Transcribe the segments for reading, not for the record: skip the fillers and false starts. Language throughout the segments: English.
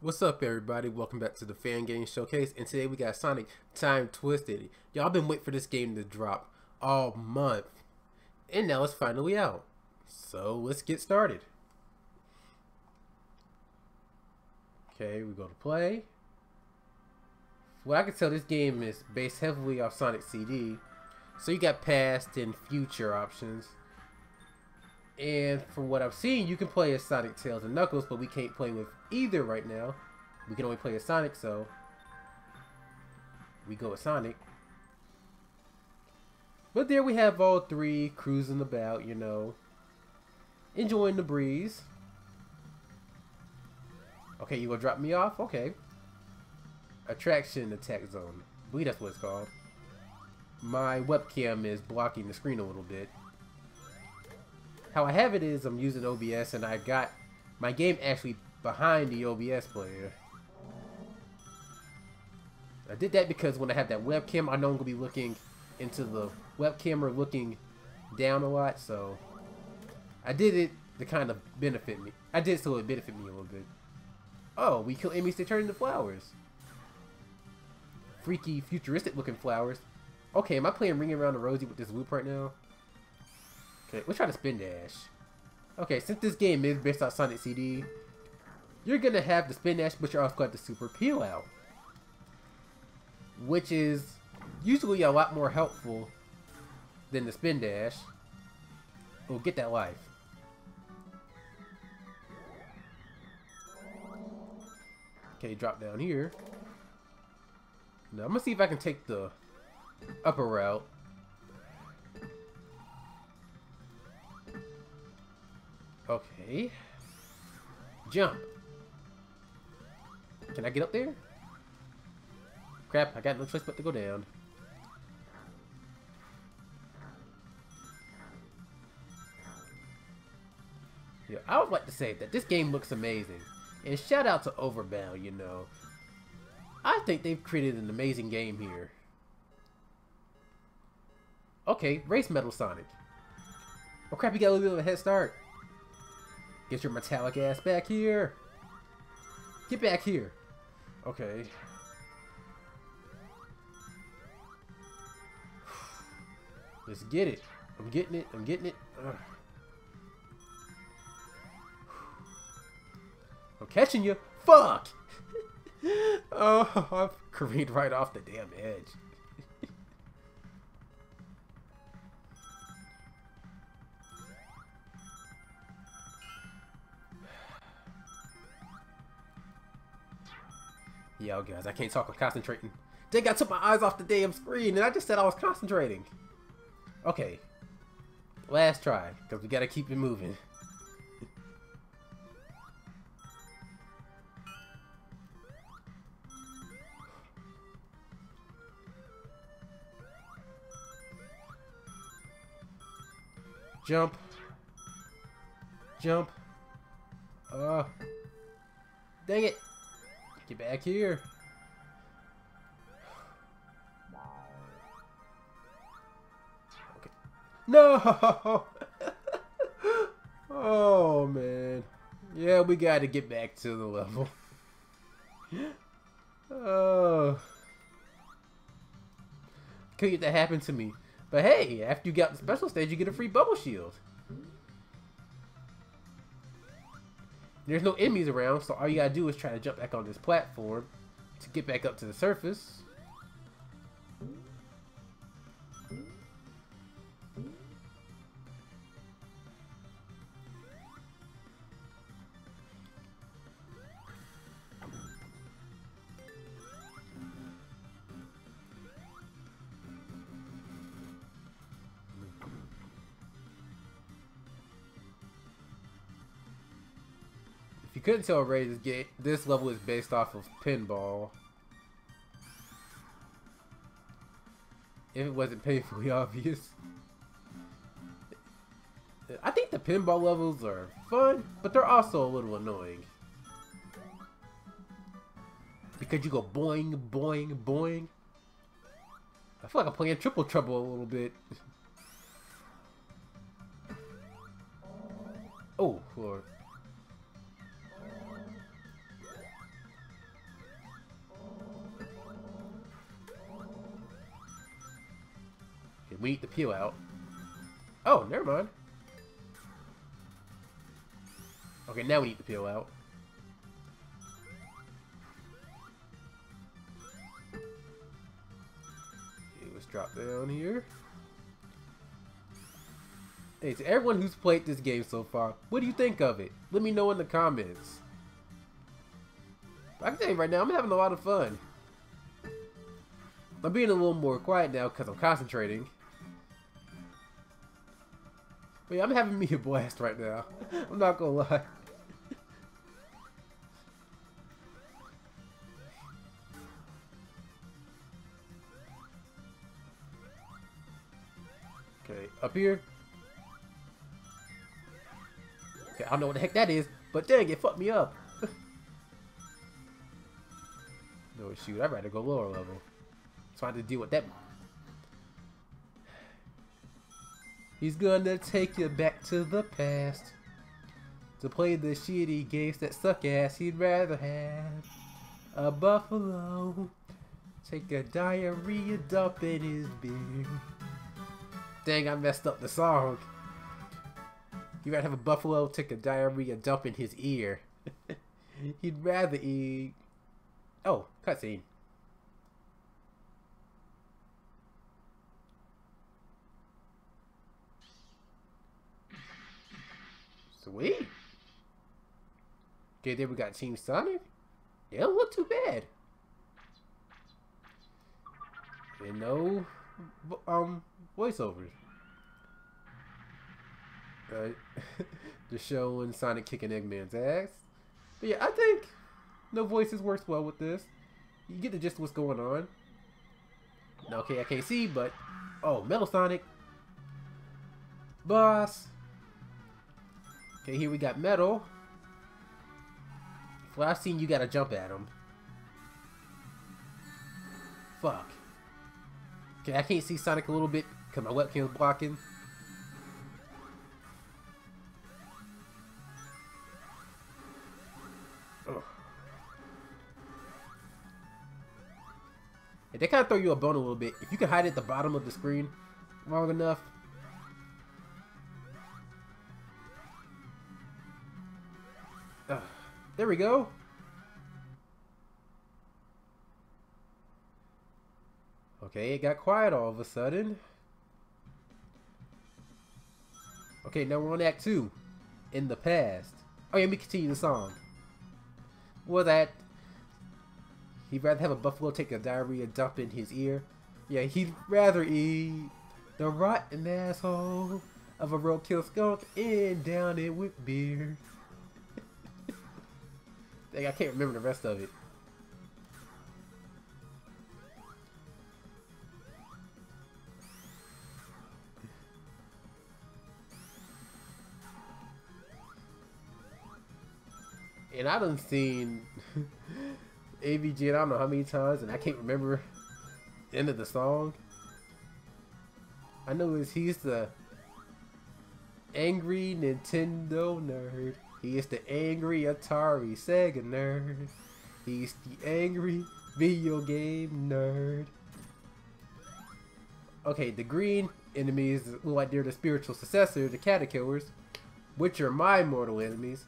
What's up, everybody? Welcome back to the Fan Game Showcase, and today we got Sonic Time Twisted. Y'all been waiting for this game to drop all month, and now it's finally out. So let's get started. Okay, we go to play. Well, I can tell this game is based heavily off Sonic CD, so you got past and future options. And from what I've seen, you can play as Sonic, Tails, and Knuckles, but we can't play with either right now. We can only play as Sonic, so we go with Sonic. But there we have all three cruising about, you know, enjoying the breeze. Okay, you gonna drop me off? Okay. Attraction Attack Zone. I believe that's what it's called. My webcam is blocking the screen a little bit. How I have it is I'm using OBS, and I got my game actually behind the OBS player. I did that because when I have that webcam, I know I'm gonna be looking into the webcam or looking down a lot, so I did it to kind of benefit me. I did so it benefited me a little bit. Oh, we kill enemies to turn into flowers. Freaky, futuristic looking flowers. Okay, am I playing Ring Around the Rosie with this loop right now? Okay, let's try to spin dash. Okay, since this game is based on Sonic CD, you're gonna have the spin dash, but you're also gonna have the super peel out, which is usually a lot more helpful than the spin dash. Oh, get that life. Okay, drop down here. Now I'm gonna see if I can take the upper route. Okay. Jump. Can I get up there? Crap, I got no choice but to go down. Yeah, I would like to say that this game looks amazing. And shout out to Overbound, you know. I think they've created an amazing game here. Okay, race Metal Sonic. Oh crap, you got a little bit of a head start. Get your metallic ass back here. Get back here. Okay. Let's get it. I'm getting it. I'm getting it. Ugh. I'm catching you. Fuck. Oh, I've careened right off the damn edge. Yo guys, I can't talk, I'm concentrating. Dang, I took my eyes off the damn screen and I just said I was concentrating. Okay. Last try, because we gotta keep it moving. Jump. Jump. Dang it. Get back here. Okay. No. Oh man. Yeah, we got to get back to the level. Oh. Couldn't get that happen to me. But hey, after you got the special stage, you get a free bubble shield. There's no enemies around, so all you gotta do is try to jump back on this platform to get back up to the surface. You couldn't tell already, this level is based off of pinball. If it wasn't painfully obvious. I think the pinball levels are fun, but they're also a little annoying. Because you go boing, boing, boing. I feel like I'm playing Triple Trouble a little bit. Oh, Lord. We eat the peel out. Oh, never mind. Okay, now we eat the peel out. Okay, let's drop down here. Hey, to everyone who's played this game so far, what do you think of it? Let me know in the comments. I can tell you right now, I'm having a lot of fun. I'm being a little more quiet now because I'm concentrating. But yeah, I'm having me a blast right now. I'm not gonna lie. Okay, up here. Okay, I don't know what the heck that is, but dang, it fucked me up. No, shoot, I'd rather go lower level. So I had to deal with that. He's gonna take you back to the past to play the shitty games that suck ass. He'd rather have a buffalo take a diarrhea dump in his beard. Dang, I messed up the song. He'd rather have a buffalo take a diarrhea dump in his ear. He'd rather eat. Oh, cutscene. Sweet. Okay, there we got Team Sonic. Yeah, don't look too bad. And no, voiceovers. Just showing Sonic kicking Eggman's ass. But yeah, I think no voices works well with this. You get the gist of what's going on. Okay, I can't see, but oh, Metal Sonic, boss. Okay, here we got Metal. Well, I've seen you gotta jump at him. Fuck. Okay, I can't see Sonic a little bit because my webcam's blocking. Ugh. They kind of throw you a bone a little bit. If you can hide at the bottom of the screen long enough. There we go. Okay, it got quiet all of a sudden. Okay, now we're on Act 2. In the past. Okay, let me continue the song. Well, that... He'd rather have a buffalo take a diarrhea dump in his ear. Yeah, he'd rather eat the rotten asshole of a roadkill skunk and down it with beer. I can't remember the rest of it. And I done seen AVG and I don't know how many times, and I can't remember the end of the song. I know he's the angry Nintendo nerd. He is the angry Atari Sega nerd. He's the angry video game nerd. Okay, the green enemies look like they're the spiritual successor, the Caterpillars, which are my mortal enemies.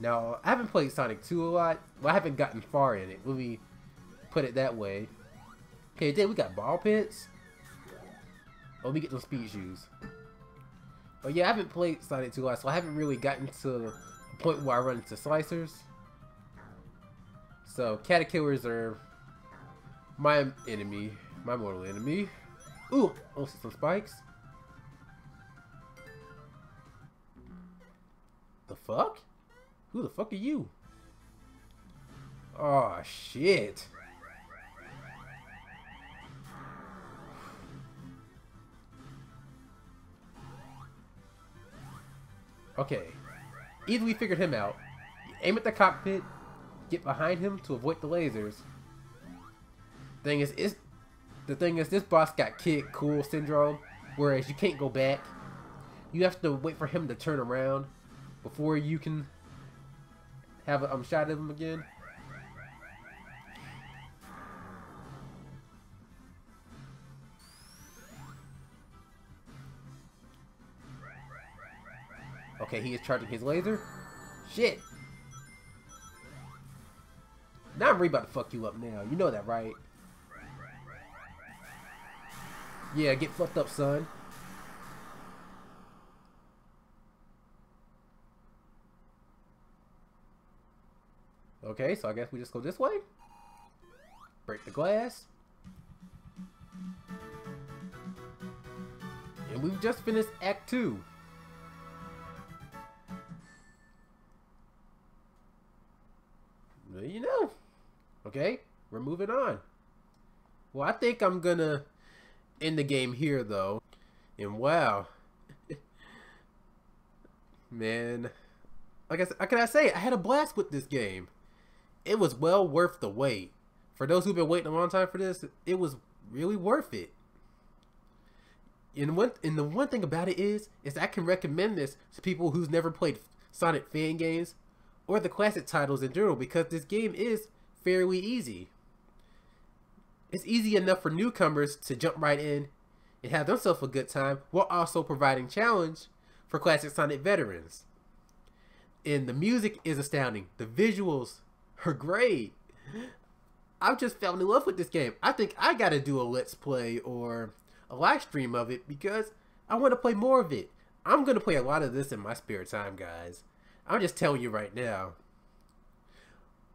Now, I haven't played Sonic 2 a lot. Well, I haven't gotten far in it. Let me put it that way. Okay, then we got ball pits. Oh, let me get those speed shoes. Oh yeah, I haven't played Sonic 2 a lot, so I haven't really gotten to a point where I run into slicers. So, Caterpillars are my enemy, my mortal enemy. Ooh, I'll see some spikes. The fuck? Who the fuck are you? Oh shit. Okay, either we figured him out. Aim at the cockpit, get behind him to avoid the lasers. The thing is, this boss got Kid Cool syndrome, whereas you can't go back. You have to wait for him to turn around before you can have a shot at him again. Okay, he is charging his laser. Shit. Now I'm really about to fuck you up now. You know that, right? Yeah, get fucked up, son. Okay, so I guess we just go this way. Break the glass. And we've just finished Act 2. Well, you know. Okay, we're moving on. Well, I think I'm gonna end the game here, though. And wow. Man. Like I said, I had a blast with this game. It was well worth the wait. For those who've been waiting a long time for this, it was really worth it. And the one thing about it is I can recommend this to people who's never played Sonic fan games or the classic titles in general, because this game is fairly easy. It's easy enough for newcomers to jump right in and have themselves a good time, while also providing challenge for classic Sonic veterans. And the music is astounding. The visuals are great. I've just fallen in love with this game. I think I gotta do a Let's Play or a live stream of it, because I want to play more of it. I'm gonna play a lot of this in my spare time, guys. I'm just telling you right now.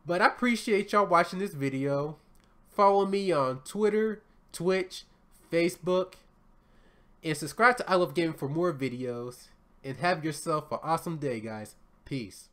But I appreciate y'all watching this video. Follow me on Twitter, Twitch, Facebook, and subscribe to I Love Gaming for more videos. And have yourself an awesome day, guys. Peace.